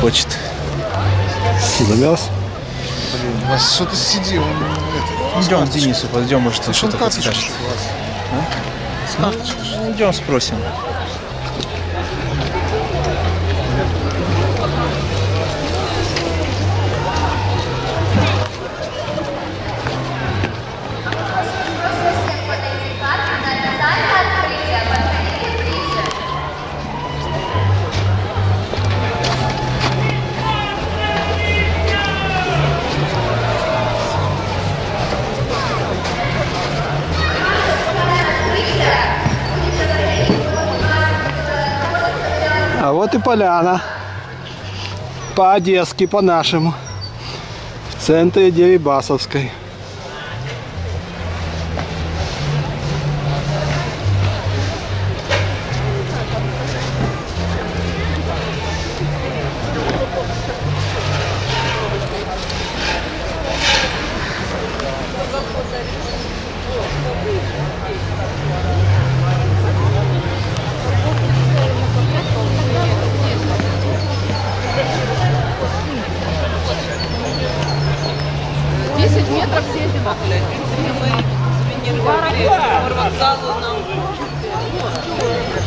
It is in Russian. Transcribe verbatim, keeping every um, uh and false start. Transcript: хочет. Загаз. Блин, у вас что-то сиди. Он, это, идем к Денису, пойдем, может, он что-то подскажет. А? Ну, идем, спросим. А вот и поляна, по-одесски, по-нашему, в центре Дерибасовской. десять метров все одинаковые. Мы сувенир, вокзал, нам...